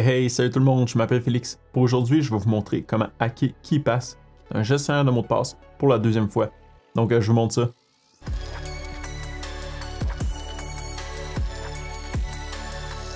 Hey, salut tout le monde, je m'appelle Félix. Pour aujourd'hui, je vais vous montrer comment hacker KeePass, un gestionnaire de mots de passe, pour la deuxième fois. Donc, je vous montre ça.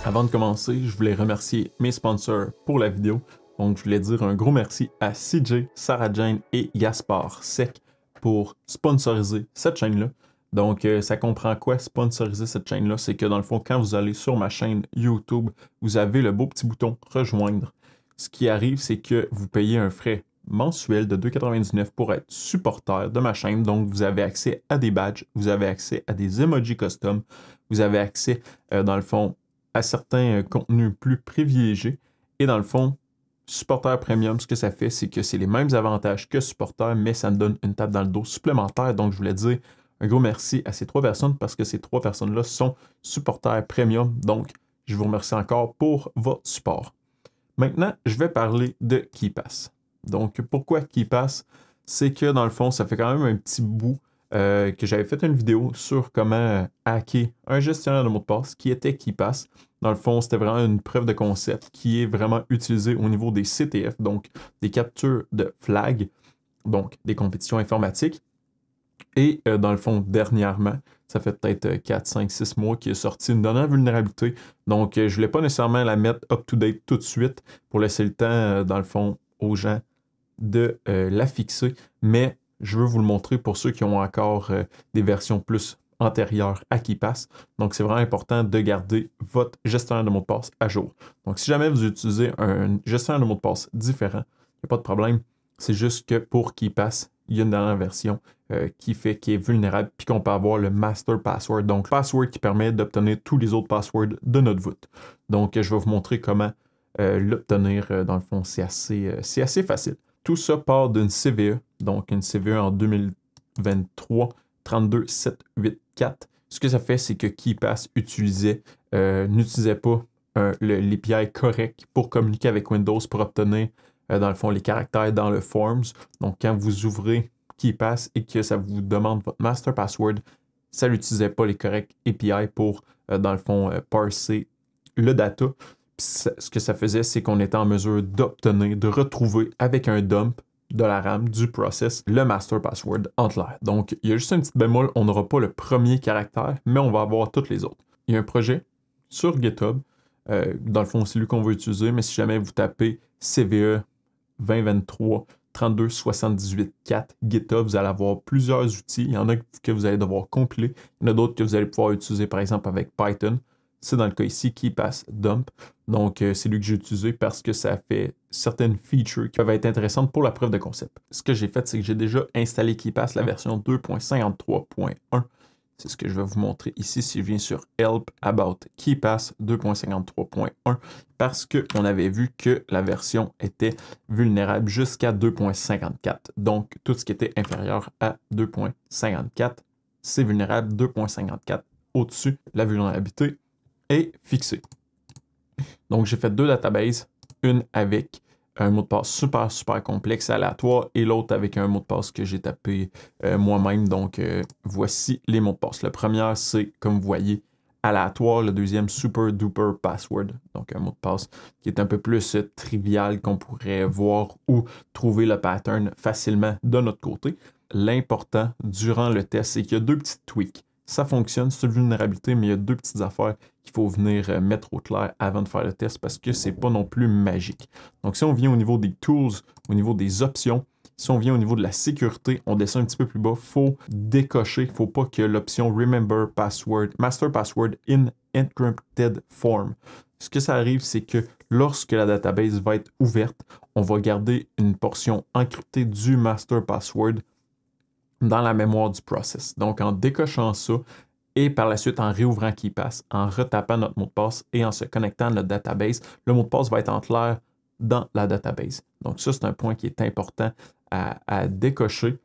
Avant de commencer, je voulais remercier mes sponsors pour la vidéo. Donc, je voulais dire un gros merci à CJ, Sarah Jane et Gaspard Sec pour sponsoriser cette chaîne-là. Donc, ça comprend quoi sponsoriser cette chaîne-là? C'est que dans le fond, quand vous allez sur ma chaîne YouTube, vous avez le beau petit bouton « Rejoindre ». Ce qui arrive, c'est que vous payez un frais mensuel de 2,99 $ pour être supporter de ma chaîne. Donc, vous avez accès à des badges, vous avez accès à des emojis custom, vous avez accès, dans le fond, à certains contenus plus privilégiés. Et dans le fond, supporter premium, ce que ça fait, c'est que c'est les mêmes avantages que supporter, mais ça me donne une tape dans le dos supplémentaire. Donc, je voulais dire un gros merci à ces trois personnes parce que ces trois personnes-là sont supporters premium. Donc, je vous remercie encore pour votre support. Maintenant, je vais parler de KeePass. Donc, pourquoi KeePass? C'est que dans le fond, ça fait quand même un petit bout que j'avais fait une vidéo sur comment hacker un gestionnaire de mots de passe qui était KeePass. Dans le fond, c'était vraiment une preuve de concept qui est vraiment utilisée au niveau des CTF, donc des captures de flag, donc des compétitions informatiques. Et dans le fond, dernièrement, ça fait peut-être 4, 5, 6 mois qu'il est sorti une dernière vulnérabilité. Donc, je ne voulais pas nécessairement la mettre up-to-date tout de suite pour laisser le temps, dans le fond, aux gens de la fixer. Mais je veux vous le montrer pour ceux qui ont encore des versions plus antérieures à KeePass. Donc, c'est vraiment important de garder votre gestionnaire de mots de passe à jour. Donc, si jamais vous utilisez un gestionnaire de mots de passe différent, il n'y a pas de problème. C'est juste que pour KeePass, il y a une dernière version qui est vulnérable, puis qu'on peut avoir le master password, donc le password qui permet d'obtenir tous les autres passwords de notre voûte. Donc, je vais vous montrer comment l'obtenir. Dans le fond, c'est assez facile. Tout ça part d'une CVE, donc une CVE en 2023 32784. Ce que ça fait, c'est que KeePass n'utilisait pas l'API correct pour communiquer avec Windows pour obtenir dans le fond, les caractères dans le Forms. Donc, quand vous ouvrez KeePass et que ça vous demande votre master password, ça n'utilisait pas les corrects API pour, dans le fond, parser le data. Puis ça, ce que ça faisait, c'est qu'on était en mesure d'obtenir, de retrouver avec un dump de la RAM du process, le master password en clair. Donc, il y a juste un petit bémol, on n'aura pas le premier caractère, mais on va avoir tous les autres. Il y a un projet sur GitHub. Dans le fond, c'est lui qu'on veut utiliser, mais si jamais vous tapez CVE 2023 32784 GitHub, vous allez avoir plusieurs outils. Il y en a que vous allez devoir compiler. Il y en a d'autres que vous allez pouvoir utiliser, par exemple, avec Python. C'est dans le cas ici KeePassDump. Donc, c'est lui que j'ai utilisé parce que ça fait certaines features qui peuvent être intéressantes pour la preuve de concept. Ce que j'ai fait, c'est que j'ai déjà installé KeePass, la version 2.53.1. C'est ce que je vais vous montrer ici si je viens sur Help About KeePass 2.53.1 parce qu'on avait vu que la version était vulnérable jusqu'à 2.54. Donc, tout ce qui était inférieur à 2.54, c'est vulnérable. 2.54 au-dessus, la vulnérabilité est fixée. Donc, j'ai fait deux databases, une avec un mot de passe super complexe, aléatoire, et l'autre avec un mot de passe que j'ai tapé moi-même. Donc, voici les mots de passe. Le premier, c'est, comme vous voyez, aléatoire. Le deuxième, super duper password. Donc, un mot de passe qui est un peu plus trivial, qu'on pourrait voir ou trouver le pattern facilement de notre côté. L'important durant le test, c'est qu'il y a deux petites tweaks. Ça fonctionne, c'est une vulnérabilité, mais il y a deux petites affaires qu'il faut venir mettre au clair avant de faire le test parce que c'est pas non plus magique. Donc, si on vient au niveau des tools, au niveau des options, si on vient au niveau de la sécurité, on descend un petit peu plus bas, il faut décocher, il ne faut pas que l'option Remember Password, Master Password in Encrypted Form. Ce que ça arrive, c'est que lorsque la database va être ouverte, on va garder une portion encryptée du Master Password dans la mémoire du process. Donc, en décochant ça et par la suite en réouvrant KeePass, en retapant notre mot de passe et en se connectant à notre database, le mot de passe va être en clair dans la database. Donc, ça, c'est un point qui est important à décocher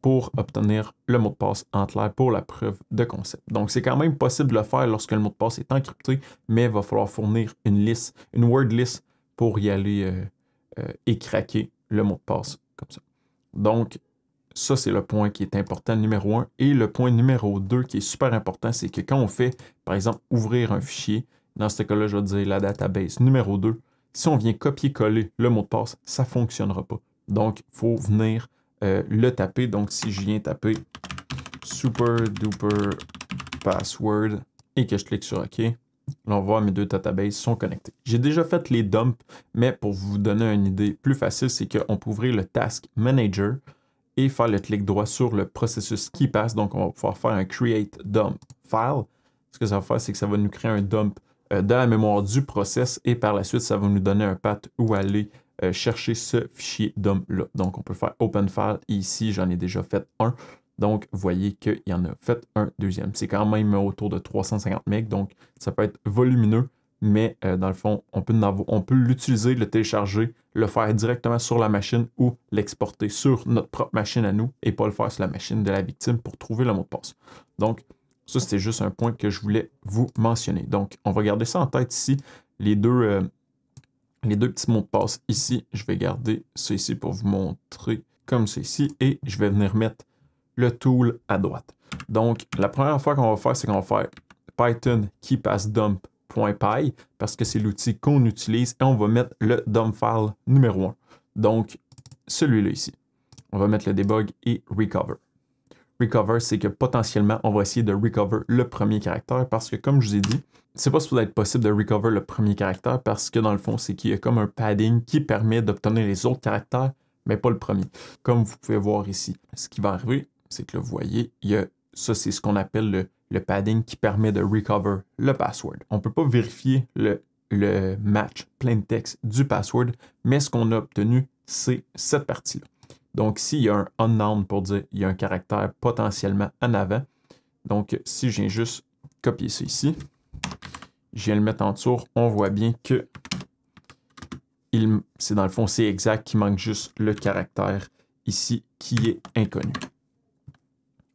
pour obtenir le mot de passe en clair pour la preuve de concept. Donc, c'est quand même possible de le faire lorsque le mot de passe est encrypté, mais il va falloir fournir une liste, une word list pour y aller et craquer le mot de passe comme ça. Donc, ça, c'est le point qui est important, numéro 1. Et le point numéro 2 qui est super important, c'est que quand on fait, par exemple, ouvrir un fichier, dans ce cas-là, je vais dire la database numéro 2, si on vient copier-coller le mot de passe, ça ne fonctionnera pas. Donc, il faut venir le taper. Donc, si je viens taper super duper password et que je clique sur OK, là, on voit mes deux databases sont connectés. J'ai déjà fait les dumps, mais pour vous donner une idée plus facile, c'est qu'on peut ouvrir le Task Manager et faire le clic droit sur le processus KeePass. Donc, on va pouvoir faire un Create Dump File. Ce que ça va faire, c'est que ça va nous créer un dump dans la mémoire du process et par la suite, ça va nous donner un path où aller chercher ce fichier dump-là. Donc, on peut faire Open File. Et ici, j'en ai déjà fait un. Donc, vous voyez qu'il y en a fait un deuxième. C'est quand même autour de 350 MB, donc ça peut être volumineux, mais dans le fond, on peut l'utiliser, le télécharger, le faire directement sur la machine ou l'exporter sur notre propre machine à nous et pas le faire sur la machine de la victime pour trouver le mot de passe. Donc, ça, c'était juste un point que je voulais vous mentionner. Donc, on va garder ça en tête ici, les deux petits mots de passe ici. Je vais garder ça ici pour vous montrer comme ceci et je vais venir mettre le tool à droite. Donc, la première fois qu'on va faire, c'est qu'on va faire Python KeePassDump.py parce que c'est l'outil qu'on utilise et on va mettre le dump file numéro 1. Donc, celui-là ici. On va mettre le debug et recover. Recover, c'est que potentiellement, on va essayer de recover le premier caractère parce que, comme je vous ai dit, c'est pas supposé être possible de recover le premier caractère parce que, dans le fond, c'est qu'il y a comme un padding qui permet d'obtenir les autres caractères, mais pas le premier. Comme vous pouvez voir ici, ce qui va arriver, c'est que là, vous voyez, il y a, ça c'est ce qu'on appelle le padding qui permet de recover le password. On ne peut pas vérifier le match plain text du password, mais ce qu'on a obtenu, c'est cette partie-là. Donc, s'il y a un unknown pour dire il y a un caractère potentiellement en avant, donc si je viens juste copier ça ici, je viens le mettre en dessous, on voit bien que c'est dans le fond, c'est exact, qu'il manque juste le caractère ici qui est inconnu.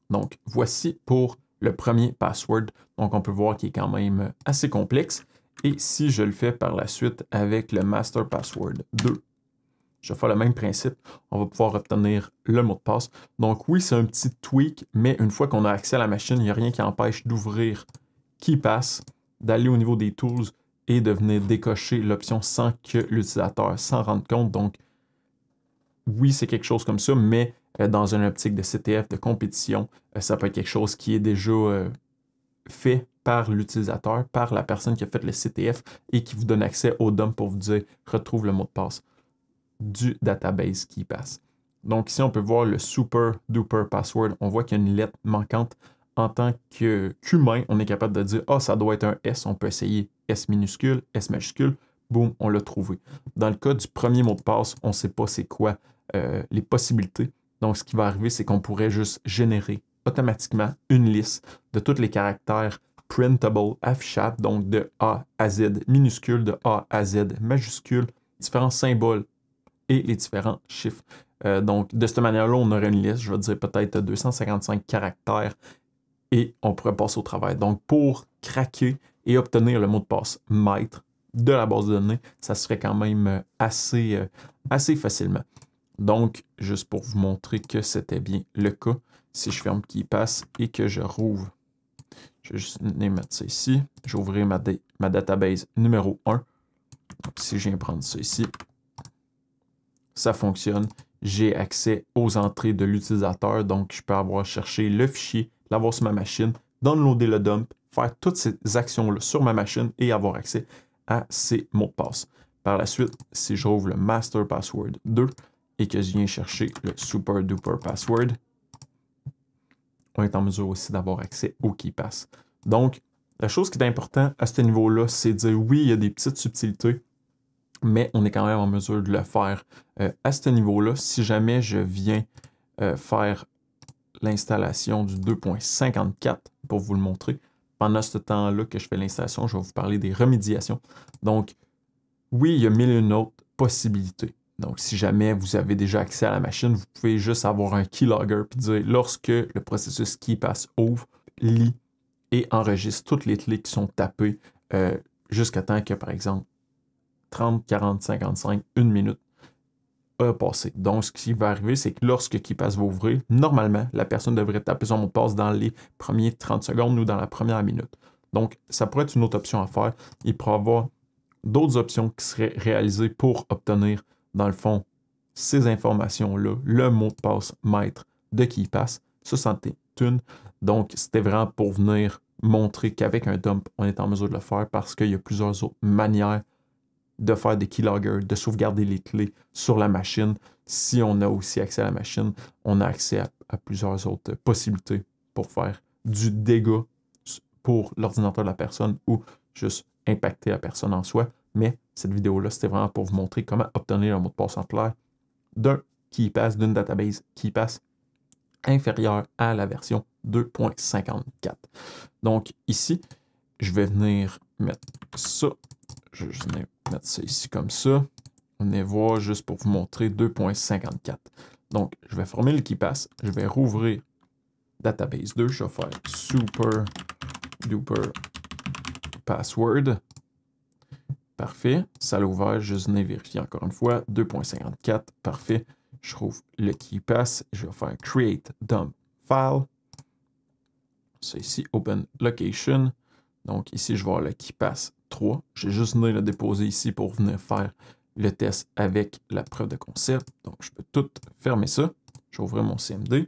Donc, voici pour le premier password. Donc, on peut voir qu'il est quand même assez complexe. Et si je le fais par la suite avec le master password 2, je vais faire le même principe. On va pouvoir obtenir le mot de passe. Donc, oui, c'est un petit tweak, mais une fois qu'on a accès à la machine, il n'y a rien qui empêche d'ouvrir KeePass, d'aller au niveau des tools et de venir décocher l'option sans que l'utilisateur s'en rende compte. Donc, oui, c'est quelque chose comme ça, mais dans une optique de CTF, de compétition, ça peut être quelque chose qui est déjà fait par l'utilisateur, par la personne qui a fait le CTF et qui vous donne accès au dump pour vous dire « retrouve le mot de passe » du database qui passe. Donc ici, on peut voir le super duper password. On voit qu'il y a une lettre manquante. En tant qu'humain, on est capable de dire « ah, ça doit être un S ». On peut essayer S minuscule, S majuscule. Boum, on l'a trouvé. Dans le cas du premier mot de passe, on ne sait pas c'est quoi les possibilités. Donc, ce qui va arriver, c'est qu'on pourrait juste générer automatiquement une liste de tous les caractères printable, affichables, donc de A à Z minuscule, de A à Z majuscule, différents symboles et les différents chiffres. Donc, de cette manière-là, on aurait une liste, je vais dire peut-être 255 caractères et on pourrait passer au travail. Donc, pour craquer et obtenir le mot de passe maître de la base de données, ça serait quand même assez facilement. Donc, juste pour vous montrer que c'était bien le cas, si je ferme KeePass et que je rouvre, je vais juste mettre ça ici, je vais ouvrir ma database numéro 1. Donc, si je viens prendre ça ici, ça fonctionne. J'ai accès aux entrées de l'utilisateur, donc je peux avoir cherché le fichier, l'avoir sur ma machine, downloader le dump, faire toutes ces actions-là sur ma machine et avoir accès à ces mots de passe. Par la suite, si je rouvre le master password 2, et que je viens chercher le super duper password, on est en mesure aussi d'avoir accès au KeePass. Donc, la chose qui est importante à ce niveau-là, c'est de dire oui, il y a des petites subtilités, mais on est quand même en mesure de le faire à ce niveau-là. Si jamais je viens faire l'installation du 2.54 pour vous le montrer, pendant ce temps-là que je fais l'installation, je vais vous parler des remédiations. Donc, oui, il y a mille et une autres possibilités. Donc, si jamais vous avez déjà accès à la machine, vous pouvez juste avoir un keylogger puis dire lorsque le processus KeePass ouvre, lit et enregistre toutes les clés qui sont tapées jusqu'à temps que, par exemple, 30, 40, 55, 1 minute a passé. Donc, ce qui va arriver, c'est que lorsque KeePass va ouvrir, normalement, la personne devrait taper son mot de passe dans les premiers 30 secondes ou dans la première minute. Donc, ça pourrait être une autre option à faire. Il pourrait avoir d'autres options qui seraient réalisées pour obtenir, dans le fond, ces informations-là, le mot de passe maître de KeePass, ça c'était une. Donc, c'était vraiment pour venir montrer qu'avec un dump, on est en mesure de le faire parce qu'il y a plusieurs autres manières de faire des keyloggers, de sauvegarder les clés sur la machine. Si on a aussi accès à la machine, on a accès à plusieurs autres possibilités pour faire du dégât pour l'ordinateur de la personne ou juste impacter la personne en soi. Mais cette vidéo-là, c'était vraiment pour vous montrer comment obtenir un mot de passe en clair d'un KeePass, d'une database KeePass inférieure à la version 2.54. Donc ici, je vais venir mettre ça. Je vais juste mettre ça ici comme ça. On est voir juste pour vous montrer 2.54. Donc, je vais former le KeePass. Je vais rouvrir Database 2. Je vais faire super duper password. Parfait. Ça l'a ouvert. Je vais vérifier encore une fois. 2.54. Parfait. Je trouve le KeePass. Je vais faire create dump file. C'est ici open location. Donc, ici, je vais avoir le KeePass 3. J'ai juste venu le déposer ici pour venir faire le test avec la preuve de concept. Donc, je peux tout fermer ça. Je vais ouvrir mon CMD.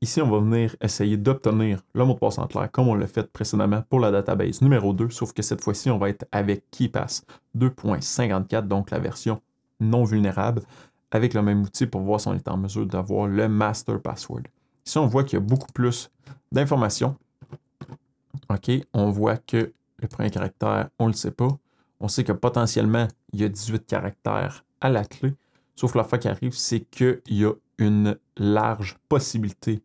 Ici, on va venir essayer d'obtenir le mot de passe en clair comme on l'a fait précédemment pour la database numéro 2, sauf que cette fois-ci, on va être avec KeePass 2.54, donc la version non vulnérable, avec le même outil pour voir si on est en mesure d'avoir le master password. Ici, on voit qu'il y a beaucoup plus d'informations. OK, on voit que le premier caractère, on ne le sait pas. On sait que potentiellement, il y a 18 caractères à la clé. Sauf que la fois qui arrive, c'est qu'il y a une large possibilité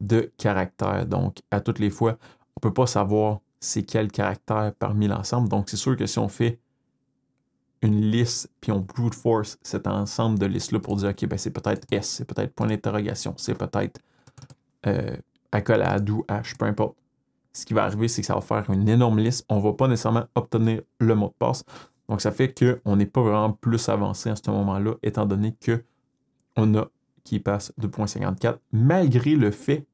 de caractères. Donc, à toutes les fois, on ne peut pas savoir c'est quel caractère parmi l'ensemble. Donc, c'est sûr que si on fait une liste, puis on brute force cet ensemble de listes-là pour dire, OK, ben, c'est peut-être S, c'est peut-être point d'interrogation, c'est peut-être accolade ou H, peu importe. Ce qui va arriver, c'est que ça va faire une énorme liste. On ne va pas nécessairement obtenir le mot de passe. Donc, ça fait qu'on n'est pas vraiment plus avancé à ce moment-là, étant donné qu'on a KeePass 2.54, malgré le fait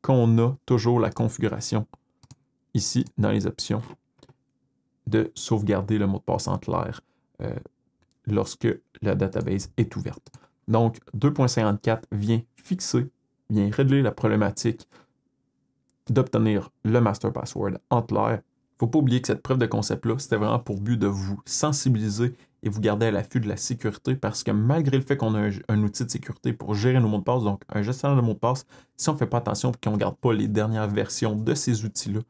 qu'on a toujours la configuration ici dans les options de sauvegarder le mot de passe en clair lorsque la database est ouverte. Donc, 2.54 vient fixer, vient régler la problématique d'obtenir le master password en clair. Il ne faut pas oublier que cette preuve de concept-là, c'était vraiment pour but de vous sensibiliser et vous garder à l'affût de la sécurité parce que malgré le fait qu'on a un outil de sécurité pour gérer nos mots de passe, donc un gestionnaire de mots de passe, si on ne fait pas attention et qu'on ne garde pas les dernières versions de ces outils-là,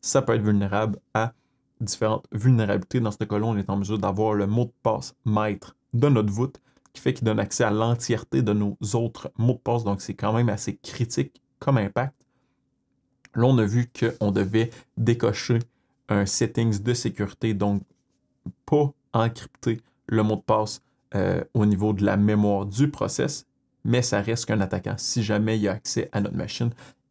ça peut être vulnérable à différentes vulnérabilités. Dans ce cas-là, on est en mesure d'avoir le mot de passe maître de notre voûte qui fait qu'il donne accès à l'entièreté de nos autres mots de passe. Donc, c'est quand même assez critique comme impact. Là, on a vu qu'on devait décocher un settings de sécurité, donc pas encrypter le mot de passe au niveau de la mémoire du process, mais ça reste qu'un attaquant. Si jamais il y a accès à notre machine,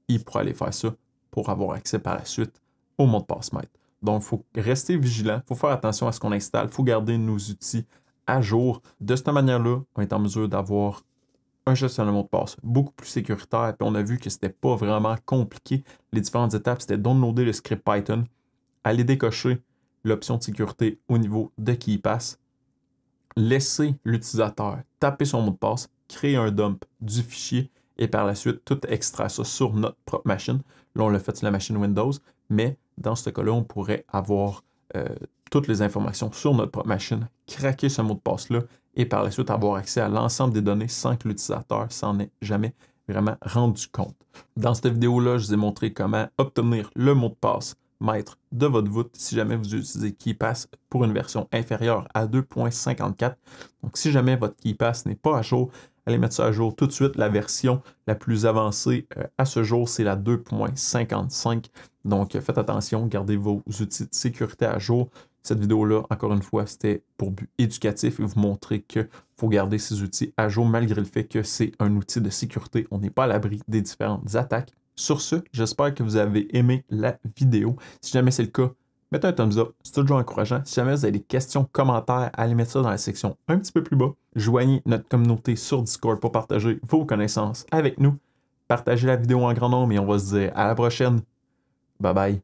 il pourra aller faire ça pour avoir accès par la suite au mot de passe maître. Donc, il faut rester vigilant, il faut faire attention à ce qu'on installe, il faut garder nos outils à jour. De cette manière-là, on est en mesure d'avoir un gestionnaire de mot de passe beaucoup plus sécuritaire. Puis on a vu que c'était pas vraiment compliqué. Les différentes étapes, c'était downloader le script Python, aller décocher l'option de sécurité au niveau de KeePass, laisser l'utilisateur taper son mot de passe, créer un dump du fichier et par la suite, tout extraire ça sur notre propre machine. Là, on l'a fait sur la machine Windows, mais dans ce cas-là, on pourrait avoir toutes les informations sur notre propre machine, craquer ce mot de passe-là et par la suite avoir accès à l'ensemble des données sans que l'utilisateur s'en ait jamais vraiment rendu compte. Dans cette vidéo-là, je vous ai montré comment obtenir le mot de passe maître de votre voûte si jamais vous utilisez KeePass pour une version inférieure à 2.54. Donc, si jamais votre KeePass n'est pas à jour, allez mettre ça à jour tout de suite. La version la plus avancée à ce jour, c'est la 2.55. Donc, faites attention, gardez vos outils de sécurité à jour. Cette vidéo-là, encore une fois, c'était pour but éducatif et vous montrer qu'il faut garder ces outils à jour malgré le fait que c'est un outil de sécurité. On n'est pas à l'abri des différentes attaques. Sur ce, j'espère que vous avez aimé la vidéo. Si jamais c'est le cas, mettez un thumbs up, c'est toujours encourageant. Si jamais vous avez des questions, commentaires, allez mettre ça dans la section un petit peu plus bas. Joignez notre communauté sur Discord pour partager vos connaissances avec nous. Partagez la vidéo en grand nombre et on va se dire à la prochaine. Bye bye.